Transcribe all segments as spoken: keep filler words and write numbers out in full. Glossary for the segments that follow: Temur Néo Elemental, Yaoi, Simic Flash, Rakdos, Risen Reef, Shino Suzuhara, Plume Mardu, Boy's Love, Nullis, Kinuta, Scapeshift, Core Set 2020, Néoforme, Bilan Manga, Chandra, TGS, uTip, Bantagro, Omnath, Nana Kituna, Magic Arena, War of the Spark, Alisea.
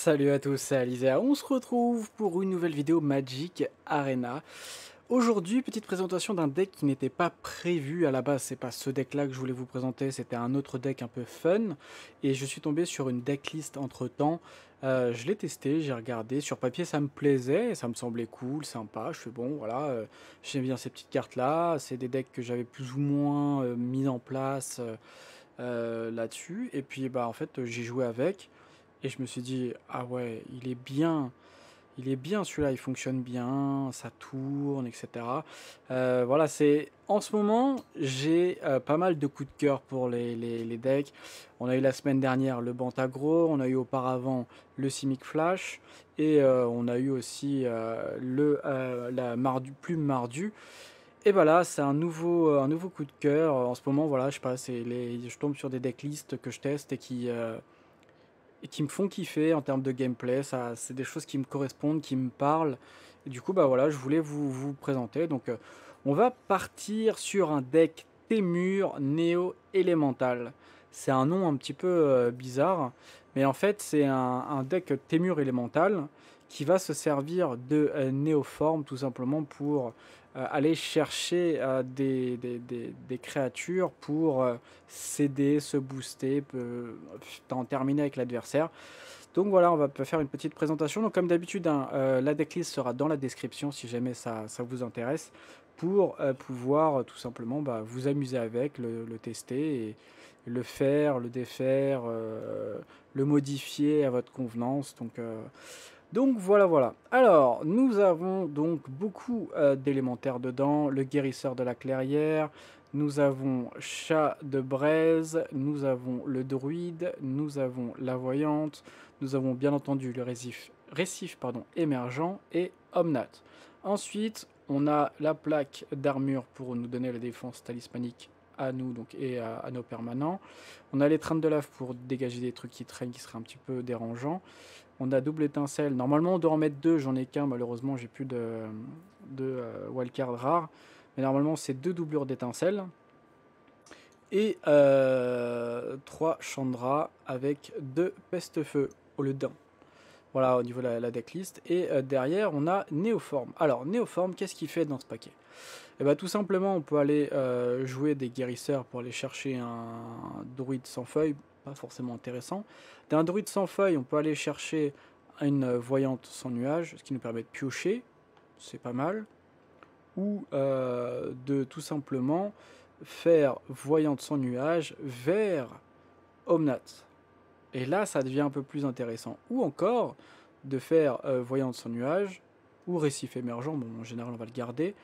Salut à tous, c'est Alisea. On se retrouve pour une nouvelle vidéo Magic Arena. Aujourd'hui, petite présentation d'un deck qui n'était pas prévu à la base. C'est pas ce deck là que je voulais vous présenter, c'était un autre deck un peu fun. Et je suis tombé sur une decklist entre temps. Euh, je l'ai testé, j'ai regardé, sur papier ça me plaisait, ça me semblait cool, sympa, je fais bon voilà, euh, j'aime bien ces petites cartes là, c'est des decks que j'avais plus ou moins euh, mis en place euh, euh, là-dessus, et puis bah en fait j'ai joué avec, et je me suis dit ah ouais, il est bien, il est bien celui-là, il fonctionne bien, ça tourne, et cetera. Euh, voilà, c'est... En ce moment, j'ai euh, pas mal de coups de cœur pour les, les, les decks. On a eu la semaine dernière le Bantagro, on a eu auparavant le Simic Flash, et euh, on a eu aussi euh, le, euh, la Mardu, Plume Mardu. Et voilà, ben c'est un nouveau, un nouveau coup de cœur. En ce moment, voilà, je passe et les, je tombe sur des decklists que je teste et qui... Euh, Et qui me font kiffer en termes de gameplay, ça c'est des choses qui me correspondent, qui me parlent. Et du coup, bah voilà, je voulais vous, vous présenter. Donc, euh, on va partir sur un deck Temur Néo Elemental. C'est un nom un petit peu euh, bizarre, mais en fait, c'est un, un deck Temur Elemental qui va se servir de euh, Néoforme tout simplement pour euh, aller chercher euh, des, des, des, des créatures pour euh, s'aider, se booster, euh, en terminer avec l'adversaire. Donc voilà, on va faire une petite présentation. Donc comme d'habitude, hein, euh, la decklist sera dans la description si jamais ça, ça vous intéresse, pour euh, pouvoir tout simplement bah, vous amuser avec, le, le tester, et le faire, le défaire, euh, le modifier à votre convenance. Donc... Euh, Donc voilà, voilà. Alors, nous avons donc beaucoup euh, d'élémentaires dedans. Le guérisseur de la clairière, nous avons chat de braise, nous avons le druide, nous avons la voyante, nous avons bien entendu le récif, récif pardon, émergent et Omnath. Ensuite, on a la plaque d'armure pour nous donner la défense talismanique à nous donc, et à, à nos permanents. On a les traînes de lave pour dégager des trucs qui traînent, qui seraient un petit peu dérangeants. On a double étincelle. Normalement, on doit en mettre deux. J'en ai qu'un. Malheureusement, j'ai plus de, de euh, wildcard rare. Mais normalement, c'est deux doublures d'étincelle. Et euh, trois Chandra avec deux peste-feu au lieu d'un. Voilà, au niveau de la, la decklist. Et euh, derrière, on a Néoforme. Alors, Néoforme, qu'est-ce qu'il fait dans ce paquet? Et bah, tout simplement, on peut aller euh, jouer des guérisseurs pour aller chercher un, un druide sans feuilles. Pas forcément intéressant. D'un druide sans feuilles, on peut aller chercher une voyante sans nuage, ce qui nous permet de piocher, c'est pas mal, ou euh, de tout simplement faire voyante sans nuage vers Omnath. Et là, ça devient un peu plus intéressant. Ou encore, de faire euh, voyante sans nuage, ou récif émergent, bon, en général on va le garder,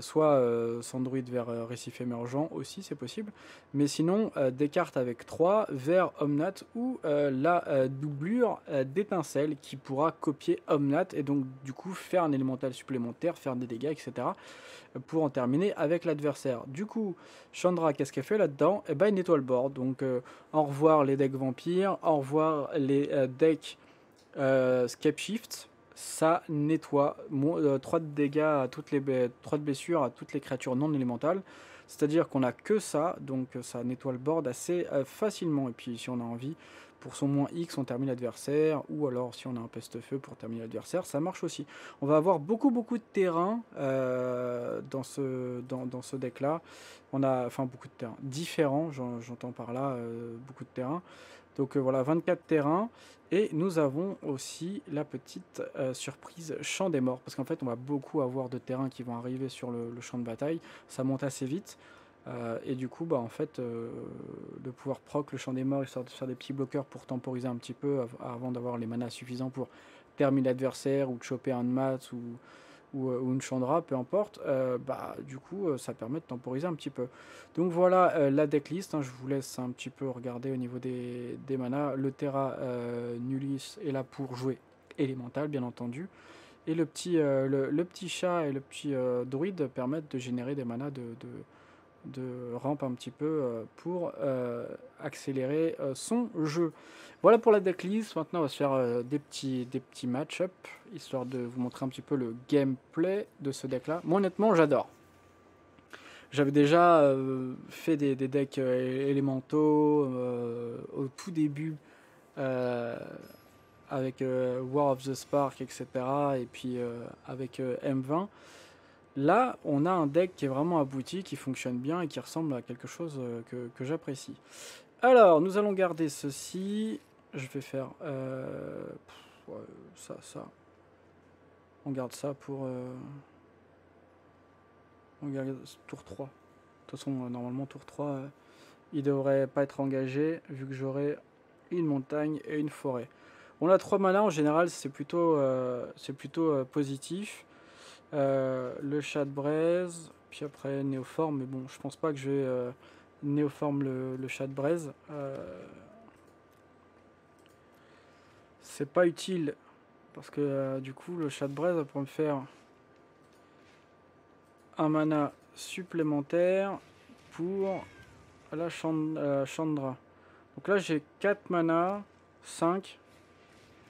soit euh, sans druide vers euh, récif émergent aussi, c'est possible, mais sinon euh, des cartes avec trois vers Omnath ou euh, la euh, doublure euh, d'étincelle qui pourra copier Omnath et donc du coup faire un élémental supplémentaire, faire des dégâts, et cetera pour en terminer avec l'adversaire. Du coup, Chandra, qu'est-ce qu'elle fait là-dedans? Eh ben, elle nettoie le board, donc euh, au revoir les decks vampires, au revoir les euh, decks euh, scapeshift. Ça nettoie trois de dégâts à toutes les trois de blessures à toutes les créatures non élémentales. C'est-à-dire qu'on n'a que ça, donc ça nettoie le board assez facilement. Et puis si on a envie, pour son moins X, on termine l'adversaire, ou alors si on a un peste-feu pour terminer l'adversaire, ça marche aussi. On va avoir beaucoup beaucoup de terrain euh, dans ce, dans, dans ce deck-là. On a, enfin beaucoup de terrain, différents, j'entends par là, euh, beaucoup de terrain. Donc euh, voilà, vingt-quatre terrains, et nous avons aussi la petite euh, surprise champ des morts, parce qu'en fait on va beaucoup avoir de terrains qui vont arriver sur le, le champ de bataille, ça monte assez vite, euh, et du coup bah en fait euh, le pouvoir proc, le champ des morts, il sort de faire des petits bloqueurs pour temporiser un petit peu avant d'avoir les manas suffisants pour terminer l'adversaire ou de choper un mat ou... Ou, ou une Chandra, peu importe, euh, bah, du coup euh, ça permet de temporiser un petit peu. Donc voilà euh, la decklist, hein, je vous laisse un petit peu regarder au niveau des, des manas. Le Terra euh, Nullis est là pour jouer élémental bien entendu, et le petit, euh, le, le petit chat et le petit euh, druide permettent de générer des manas de, de, de rampe un petit peu euh, pour euh, accélérer euh, son jeu. Voilà pour la decklist, maintenant on va se faire euh, des petits, des petits match-up, histoire de vous montrer un petit peu le gameplay de ce deck-là. Moi, honnêtement, j'adore. J'avais déjà euh, fait des, des decks euh, élémentaux euh, au tout début, euh, avec euh, War of the Spark, et cetera. Et puis euh, avec euh, M vingt. Là, on a un deck qui est vraiment abouti, qui fonctionne bien et qui ressemble à quelque chose euh, que, que j'apprécie. Alors, nous allons garder ceci. Je vais faire euh, pff, ouais, ça, ça. On garde ça pour... Euh, on garde tour trois. De toute façon, euh, normalement, tour trois, euh, il devrait pas être engagé, vu que j'aurai une montagne et une forêt. On a trois manas, en général, c'est plutôt, euh, c'est plutôt euh, positif. Euh, le chat de braise, puis après Néoforme, mais bon, je pense pas que je vais euh, Néoforme le, le chat de braise. Euh, c'est pas utile, parce que euh, du coup, le chat de braise va pouvoir me faire un mana supplémentaire pour la Chandra. Donc là, j'ai quatre manas, cinq.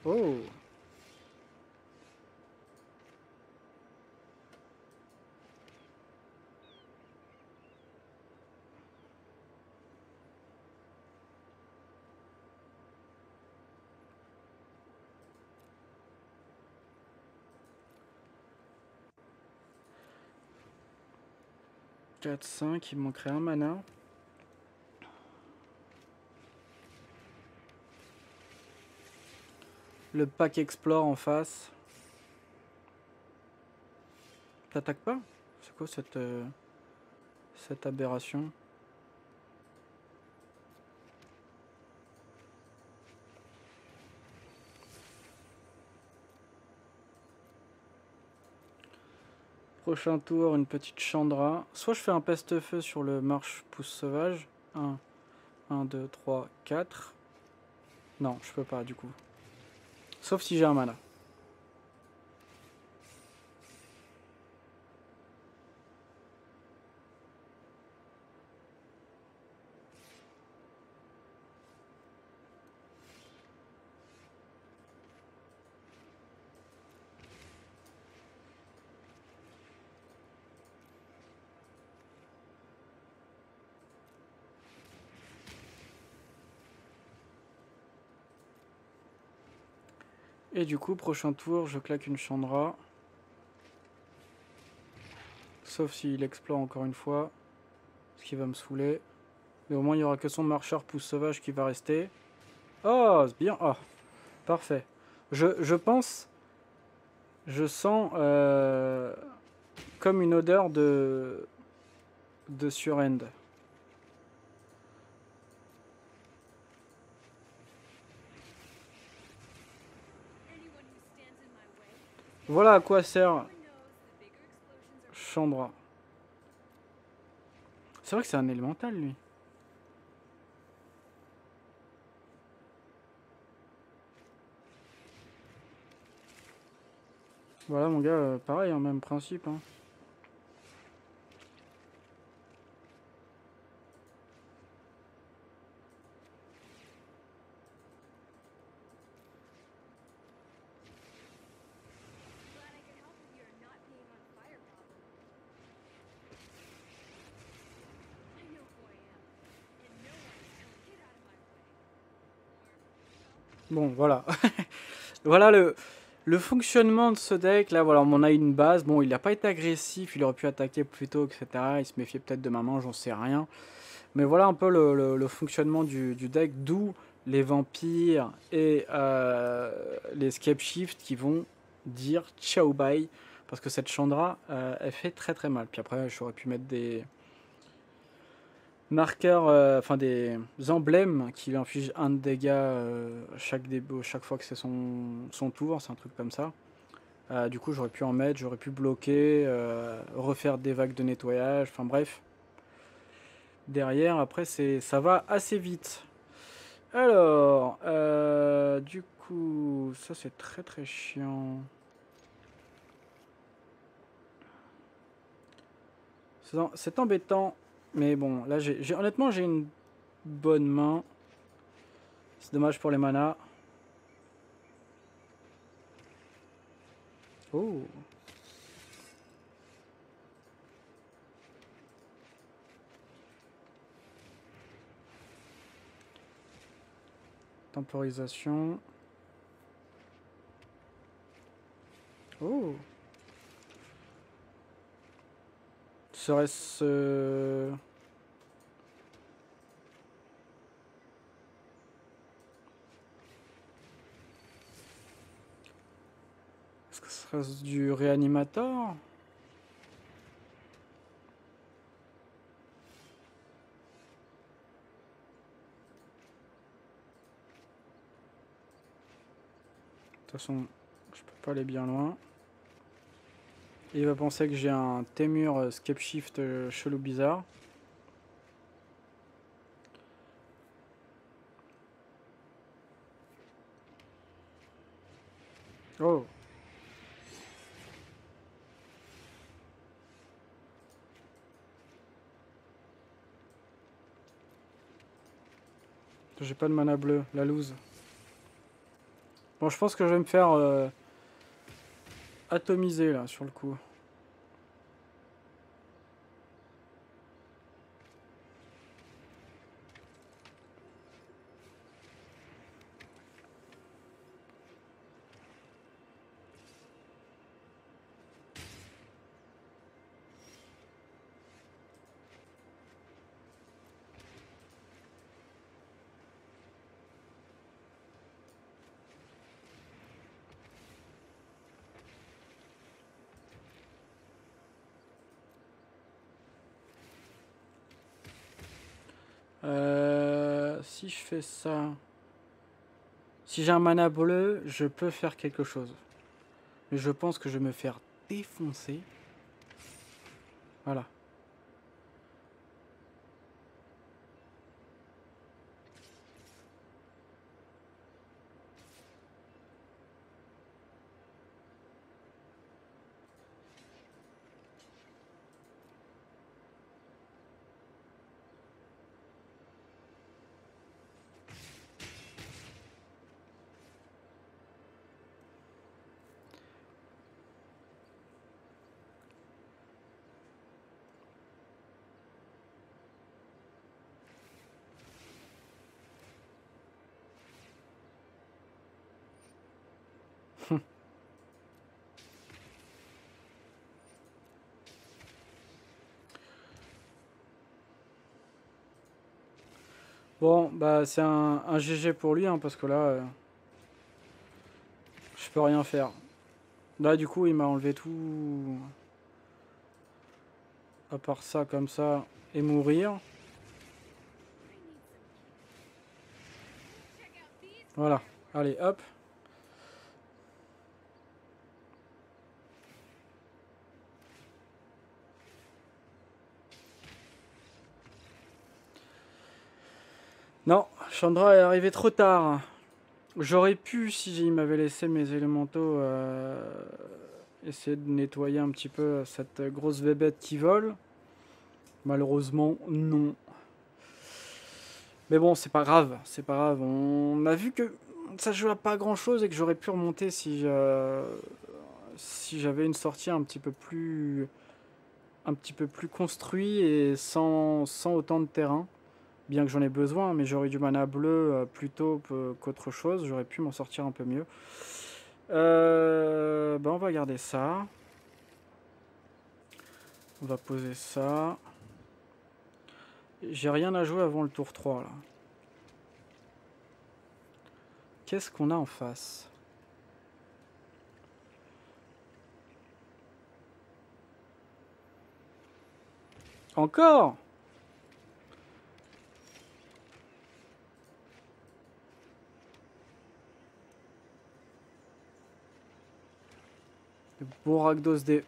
Oh! quatre, cinq, il manquerait un mana. Le pack explore en face. T'attaques pas? C'est quoi cette, euh, cette aberration? Prochain tour, une petite Chandra. Soit je fais un peste-feu sur le marche-pouce sauvage. un, un, deux, trois, quatre. Non, je peux pas du coup. Sauf si j'ai un mana. Et du coup, prochain tour, je claque une Chandra. Sauf s'il explore encore une fois. Ce qui va me saouler. Mais au moins, il n'y aura que son marcheur pouce sauvage qui va rester. Oh, c'est bien. Oh, parfait. Je, je pense... Je sens... Euh, comme une odeur de... De surend. Voilà à quoi sert Chandra. C'est vrai que c'est un élémental, lui. Voilà, mon gars, euh, pareil, hein, même principe. Hein. Bon, voilà. Voilà le, le fonctionnement de ce deck. Là, voilà, on a une base. Bon, il n'a pas été agressif. Il aurait pu attaquer plus tôt, et cetera. Il se méfiait peut-être de ma main, j'en sais rien. Mais voilà un peu le, le, le fonctionnement du, du deck. D'où les vampires et euh, les scapeshift qui vont dire ciao bye. Parce que cette Chandra, euh, elle fait très très mal. Puis après, j'aurais pu mettre des... marqueurs, euh, enfin des emblèmes qui lui infligent un de dégâts euh, chaque, chaque fois que c'est son, son tour, c'est un truc comme ça. Euh, du coup, j'aurais pu en mettre, j'aurais pu bloquer, euh, refaire des vagues de nettoyage, enfin bref. Derrière, après, ça va assez vite. Alors, euh, du coup, ça c'est très très chiant. C'est embêtant. Mais bon, là, j'ai, j'ai, honnêtement, j'ai une bonne main. C'est dommage pour les manas. Oh. Temporisation. Oh. Serait-ce... Euh... Est-ce que ce serait du réanimateur? De toute façon, je peux pas aller bien loin. Et il va penser que j'ai un Temur Scapeshift chelou bizarre. Oh. J'ai pas de mana bleu, la loose. Bon, je pense que je vais me faire euh, atomiser là sur le coup. Euh, si je fais ça, si j'ai un mana bleu, je peux faire quelque chose. Mais je pense que je vais me faire défoncer. Voilà. Bon, bah c'est un, un G G pour lui, hein, parce que là, euh, je peux rien faire. Là, du coup, il m'a enlevé tout, à part ça, comme ça, et mourir. Voilà, allez, hop. Non, Chandra est arrivé trop tard. J'aurais pu, si il m'avait laissé mes élémentaux, euh, essayer de nettoyer un petit peu cette grosse bébête qui vole. Malheureusement, non. Mais bon, c'est pas grave, c'est pas grave. On a vu que ça joue à pas grand-chose et que j'aurais pu remonter si, euh, si j'avais une sortie un petit peu plus, un petit peu plus construite et sans, sans autant de terrain. Bien que j'en ai besoin, mais j'aurais du mana bleu plutôt qu'autre chose. J'aurais pu m'en sortir un peu mieux. Euh, ben on va garder ça. On va poser ça. J'ai rien à jouer avant le tour trois. Qu'est-ce qu'on a en face? Encore ? Bon Rakdos D.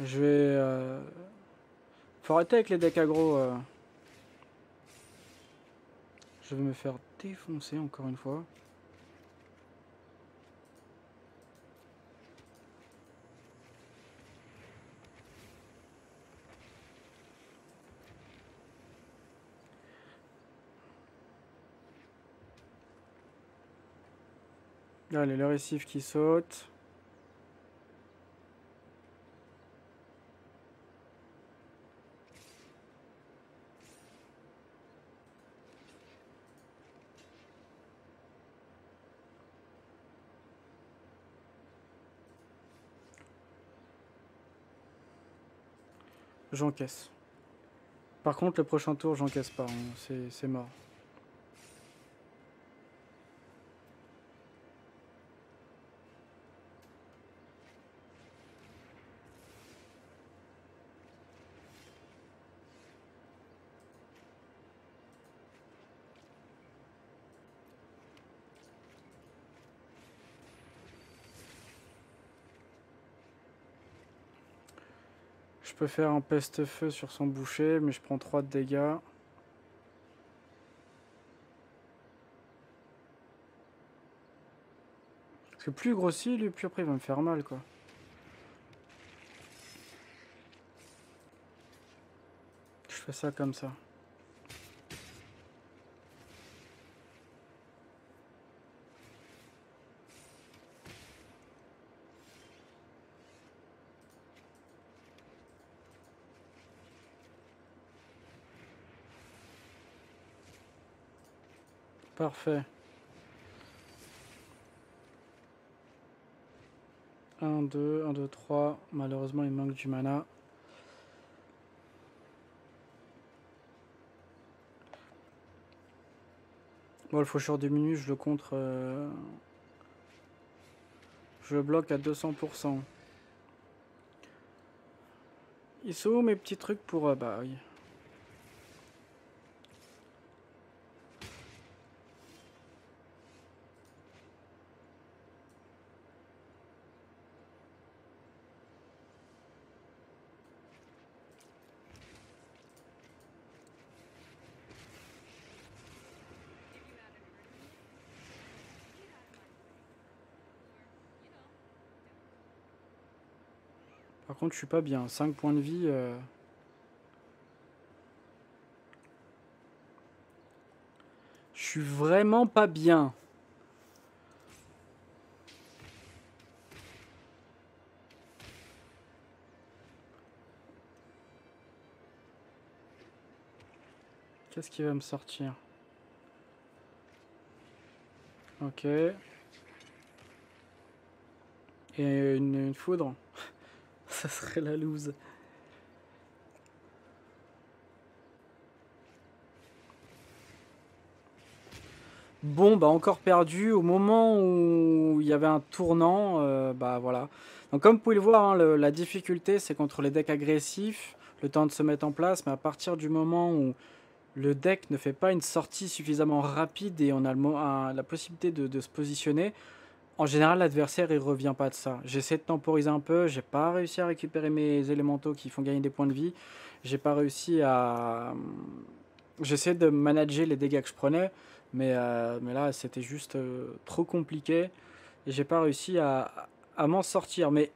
Je vais... Euh... Faut arrêter avec les decks aggro. Euh... Je vais me faire défoncer encore une fois. Allez, le récif qui saute. J'encaisse. Par contre, le prochain tour, j'encaisse pas. Hein. C'est mort. Je peux faire un peste-feu sur son boucher, mais je prends trois de dégâts. Parce que plus il grossit, lui, plus après il va me faire mal, quoi. Je fais ça comme ça. Parfait. un, deux, un, deux, trois. Malheureusement, il manque du mana. Bon, le faucheur diminue, je le contre. Euh... Je le bloque à deux cents pour cent. Ils sont où mes petits trucs pour... Euh, bah oui. Par contre, je suis pas bien. cinq points de vie. Euh... Je suis vraiment pas bien. Qu'est-ce qui va me sortir? Ok. Et une, une foudre. Ça serait la loose. Bon, bah encore perdu. Au moment où il y avait un tournant, euh, bah voilà. Donc comme vous pouvez le voir, hein, le, la difficulté, c'est contre les decks agressifs, le temps de se mettre en place. Mais à partir du moment où le deck ne fait pas une sortie suffisamment rapide et on a le, un, la possibilité de, de se positionner... En général, l'adversaire, il revient pas de ça. J'essaie de temporiser un peu, j'ai pas réussi à récupérer mes élémentaux qui font gagner des points de vie. J'ai pas réussi à... J'essaie de manager les dégâts que je prenais, mais, euh, mais là, c'était juste euh, trop compliqué. Et j'ai pas réussi à, à m'en sortir. Mais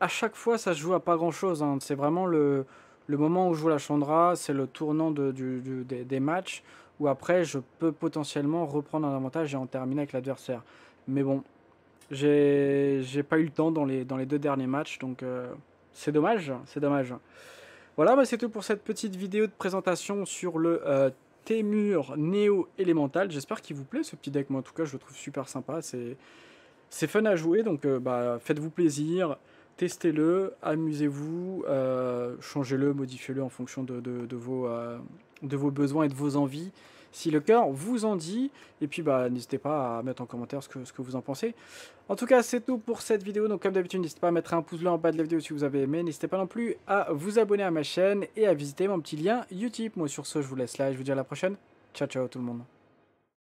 à chaque fois, ça se joue à pas grand-chose. Hein. C'est vraiment le, le moment où je joue la Chandra, c'est le tournant de, du, du, des, des matchs, où après, je peux potentiellement reprendre un avantage et en terminer avec l'adversaire. Mais bon... J'ai pas eu le temps dans les, dans les deux derniers matchs, donc euh, c'est dommage, c'est dommage. Voilà, bah c'est tout pour cette petite vidéo de présentation sur le euh, Temur Néo Elemental. J'espère qu'il vous plaît ce petit deck, moi en tout cas je le trouve super sympa, c'est fun à jouer, donc euh, bah, faites-vous plaisir, testez-le, amusez-vous, euh, changez-le, modifiez-le en fonction de, de, de, vos, euh, de vos besoins et de vos envies. Si le cœur vous en dit, et puis bah, n'hésitez pas à mettre en commentaire ce que, ce que vous en pensez. En tout cas, c'est tout pour cette vidéo. Donc comme d'habitude, n'hésitez pas à mettre un pouce bleu en bas de la vidéo si vous avez aimé. N'hésitez pas non plus à vous abonner à ma chaîne et à visiter mon petit lien uTip. Moi sur ce, je vous laisse là et je vous dis à la prochaine. Ciao, ciao tout le monde.